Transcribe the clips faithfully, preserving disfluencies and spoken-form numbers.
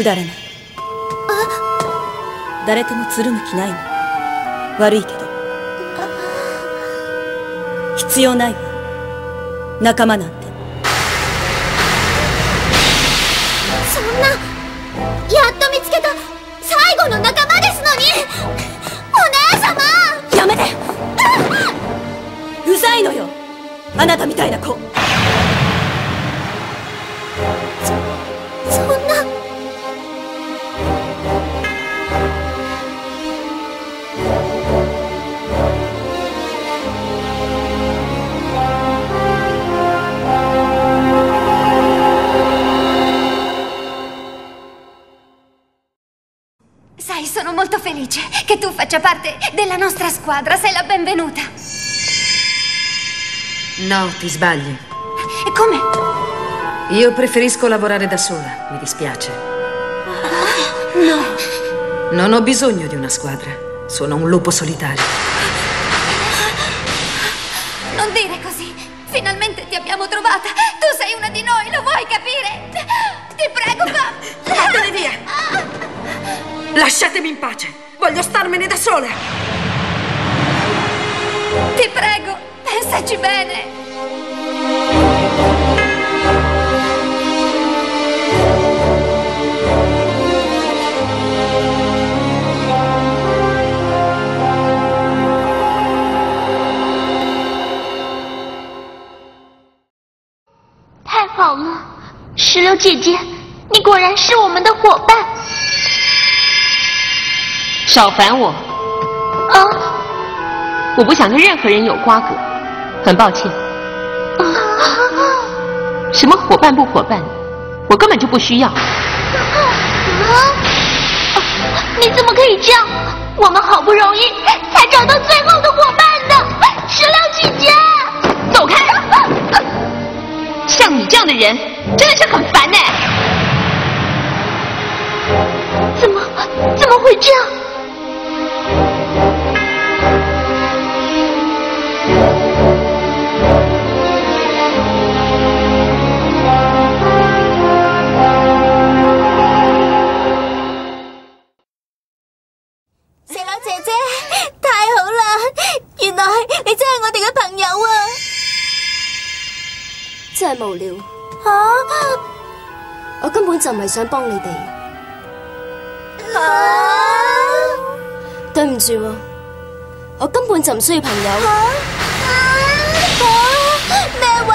くだらない。あ、誰ともつるむ気ないの。悪いけど必要ないわ、仲間なんて。そんな、やっと見つけた最後の仲間ですのに。お姉様、やめて。うざいのよ、あなたみたいな子。そ、そんな。Sai, sono molto felice che tu faccia parte della nostra squadra. Sei la benvenuta. No, ti sbagli. E come? Io preferisco lavorare da sola, mi dispiace. No. Non ho bisogno di una squadra. Sono un lupo solitario. Non dire così. Finalmente ti abbiamo trovata. Tu sei una di noi, lo vuoi capire? Ti prego, fa... Andatene via! Lasciatemi in pace. Voglio starmene da sola. Ti prego, pensaci bene.石榴姐姐，你果然是我们的伙伴。少烦我！啊！我不想跟任何人有瓜葛，很抱歉。啊！什么伙伴不伙伴，我根本就不需要。啊！你怎么可以这样？我们好不容易才找到最后的伙伴的，石榴姐姐！走开！像你这样的人。 真的是很烦呢！怎么怎么会这样？石榴姐姐，太好啦！原來你真係我哋嘅朋友啊！真係無聊。 吓！我根本就唔係想幫你哋。吓！對唔住喎，我根本就唔需要朋友。吓！咩話？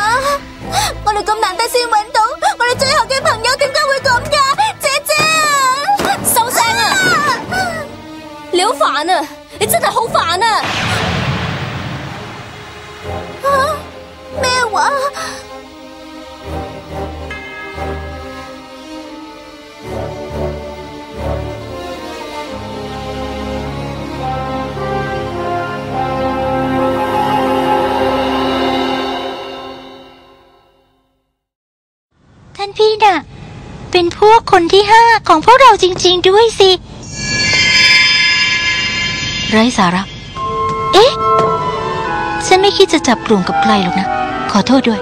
我哋咁難得先揾到我哋最後嘅朋友，點解會咁㗎？姐姐啊，收聲啊！你好煩啊！你真係好煩啊！吓！咩話？ พี่น่ะเป็นพวกคนที่ห้าของพวกเราจริงๆด้วยสิไร้สาระเอ๊ะฉันไม่คิดจะจับกลุ่มกับใครหรอกนะขอโทษด้วย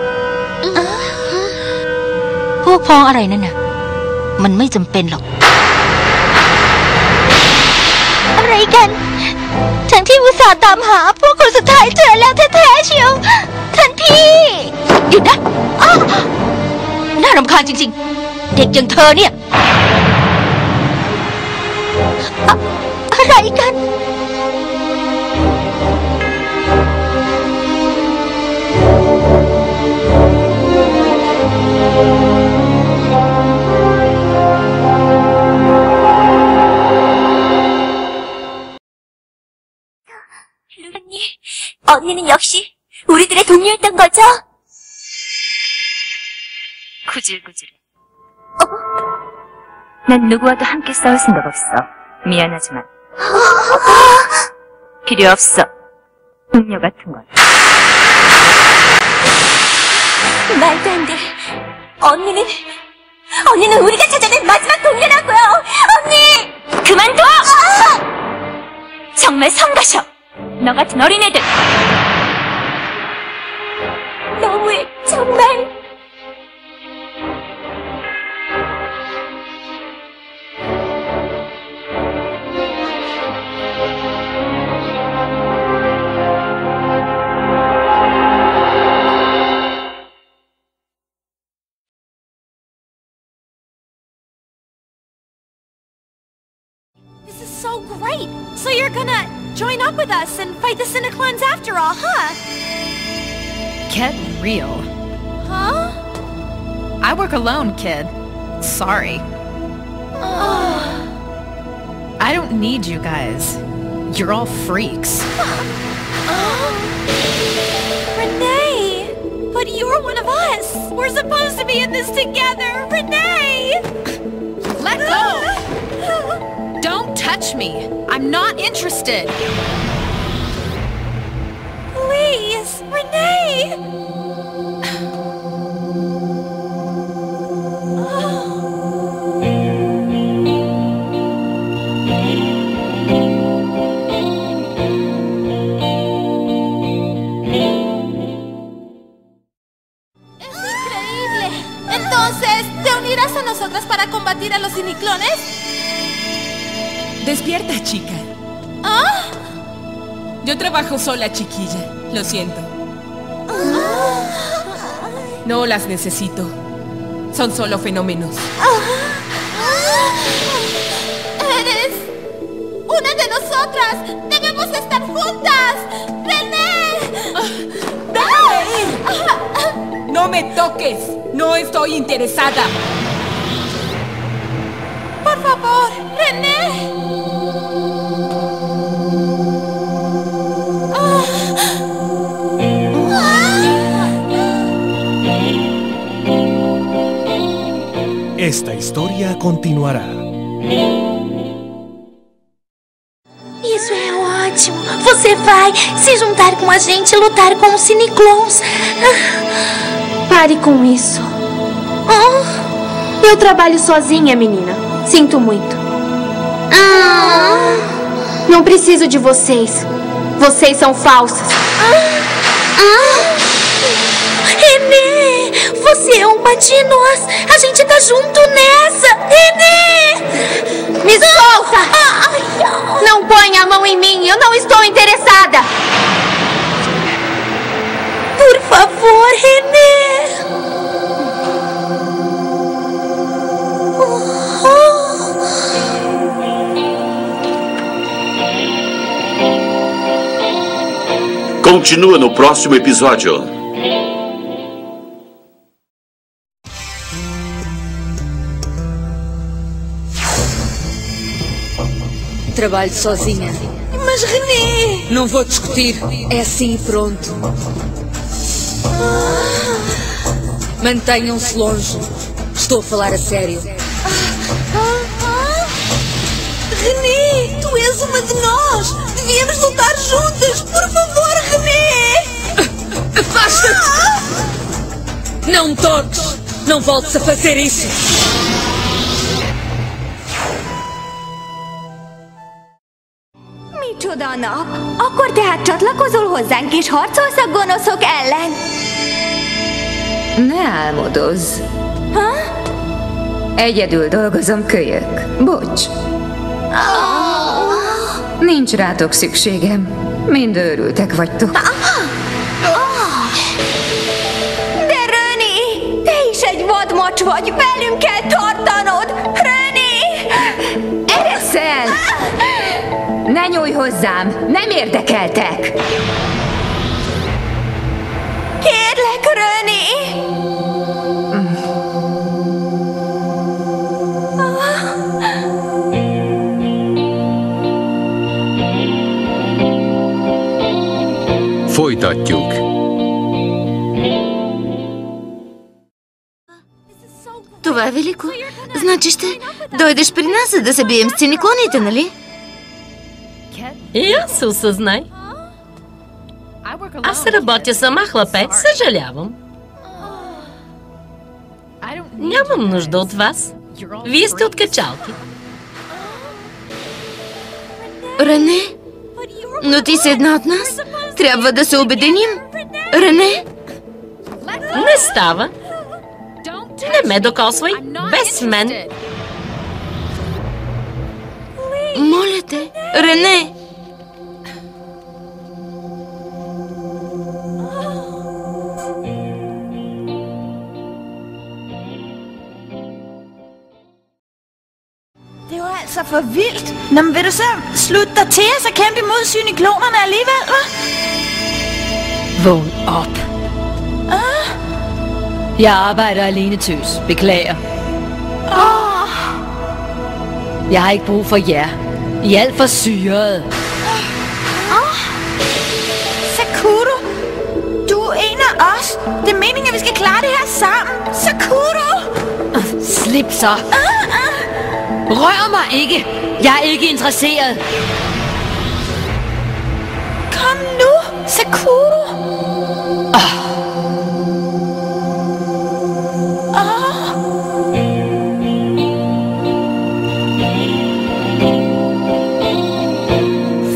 พวกพ้องอะไรนั่นน่ะมันไม่จำเป็นหรอกอะไรกันทั้งที่อุตส่าห์ตามหาพวกคนสุดท้ายเจอแล้วแท้ๆเชียวท่านพี่หยุดนะอ้าว น่ารำคาญจริงๆเด็กอย่างเธอเนี่ยอะอะไรกัน루니언니는역시우리들의동료였던거죠 구질구질해. 어? 난 누구와도 함께 싸울 생각 없어. 미안하지만. 필요 없어. 동료 같은 건. 말도 안 돼. 언니는, 언니는 우리가 찾아낸 마지막 동료라고요. 언니! 그만둬! 아! 정말 성가셔. 너 같은 어린애들. 너무해, 정말. so great! So you're gonna join up with us and fight the Cyniclons after all, huh? Get real. Huh? I work alone, kid. Sorry. Uh... I don't need you guys. You're all freaks. Oh. Renee! But you're one of us! We're supposed to be in this together! Renee! Let go! Don't touch me! I'm not interested! Please! Renee! ¿A los Cyniclones? Despierta, chica. ¿Ah? Yo trabajo sola, chiquilla. Lo siento. Ah. No las necesito. Son solo fenómenos. Ah. Ah. ¡Eres una de nosotras! ¡Debemos estar juntas! ¡Renee! Ah. ¡Déjame ir! Ah. Ah. ¡No me toques! ¡No estoy interesada! ¡Por favor, Renee! ¡Ah! ¡Ah! Esta historia continuará. Isso é ótimo! Você vai se juntar com a gente e lutar com os Cyniclons. Ah, pare com isso. Oh, eu trabalho sozinha, menina. Sinto muito. Ah. Não preciso de vocês. Vocês são falsas. Ah. Ah. Renee, você é uma de nós. A gente tá junto nessa. Renee! Me solta! Ah. Não ponha a mão em mim. Eu não estou interessada. Por favor, Renee. Continua no próximo episódio. Trabalho sozinha. Mas Renee! Não vou discutir. É assim e pronto. Mantenham-se longe. Estou a falar a sério. Renee, tu és uma de nós. Devíamos lutar juntas, por favor, Renee! Afasta-te! Não me toques! Não voltes a fazer isso! Micsoda a nap! Akkor tehát csatlakozol hozzánk és harcolsz a gonoszok ellen! Ne álmodozz! Ha? Egyedül dolgozom, kölyök. Bocs! Oh. Nincs rátok szükségem. Mind őrültek vagytok. De Renee, te is egy vadmacs vagy. Velünk kell tartanod. Renee! Eressz el! Ne nyújj hozzám. Nem érdekeltek. Kérlek, Renee! Folytatjuk. Това е велико. Значи ще дойдеш при нас, за да се бием с Cynicloните, нали? Я се осъзнай. Аз работя сама, хлапе. Съжалявам. Нямам нужда от вас. Вие сте от качалки. Рене, но ти си една от нас. Трябва да се обединим. Рене? Не става. Не ме докосвай. Без мен. Моля те, Рене. for vildt. Nå, men vil du så slutte dig til os og kæmpe imod cyniklonerne alligevel, hva? Vågn op. Ah. Jeg arbejder alene, tøs. Beklager. Oh. Jeg har ikke brug for jer. I er alt for syret. Oh. Oh. Zakuro, du er en af os. Det er meningen, at vi skal klare det her sammen. Zakuro! Uh, slip så. Uh, uh. Rør mig ikke! Jeg er ikke interesseret! Kom nu, Zakuro! Oh. Oh.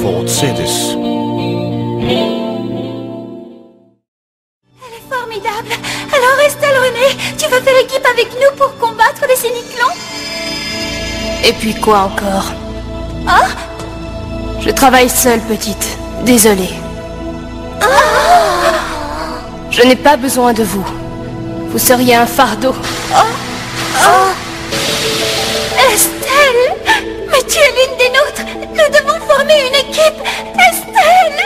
Fortsættes. Elle est formidable! Alors, Estelle Renee, tu vas faire équipe avec nous pour combattre les Cyniclons? Et puis quoi encore? Ah! Je travaille seule, petite. Désolée. Ah! Je n'ai pas besoin de vous. Vous seriez un fardeau. Oh! Oh! Estelle! Mais tu es l'une des nôtres! Nous devons former une équipe! Estelle!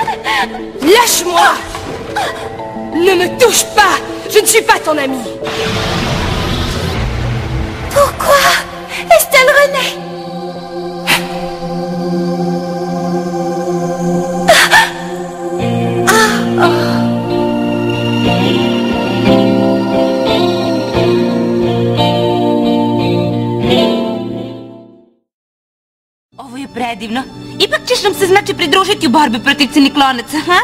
Lâche-moi! Ne me touche pas! Je ne suis pas ton amie! Pourquoi? Estelle Renee! Ah. Ah. Ovo je predivno. Ipak ćeš nam se znači pridružiti u borbi protiv Cyniclonaca, ha?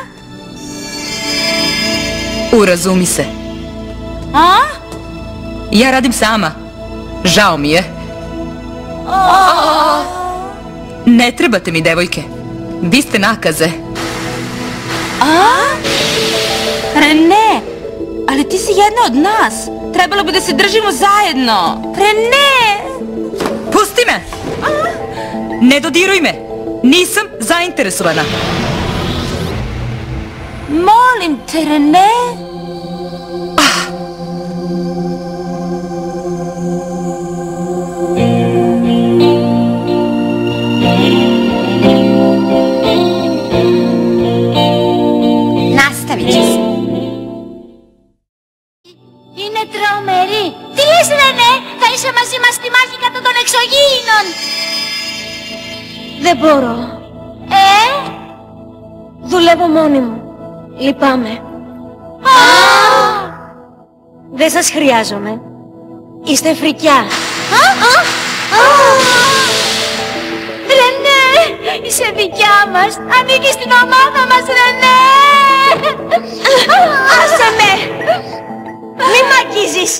Urazumi se. A? Ja radim sama. Žao mi je. Ne trebate mi, devojke. Vi ste nakaze. Renee, ali ti si jedna od nas. Trebalo bi da se držimo zajedno. Renee! Pusti me! Ne dodiruj me. Nisam zainteresovana. Molim te, Renee. Δεν μπορώ. Ε? Δουλεύω μόνη μου. Λυπάμαι. Δεν σας χρειάζομαι. Είστε φρικιά. Ρενέ, είσαι δικιά μας. Ανήκεις στην ομάδα μας, Ρενέ. Άσε με. Μη μ' αγγίζεις.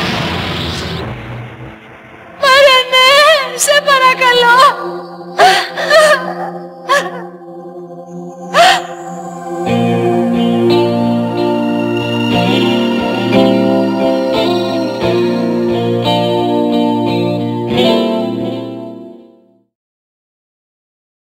Σε παρακαλώ!